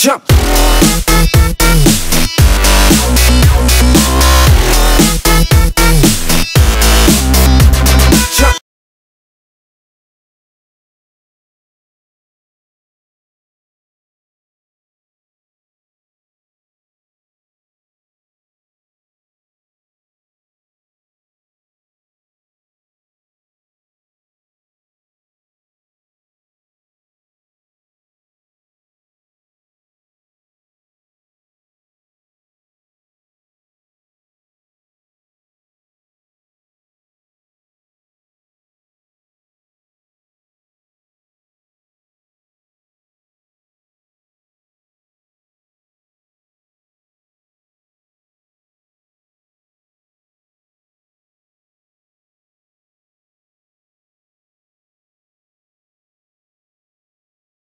jump.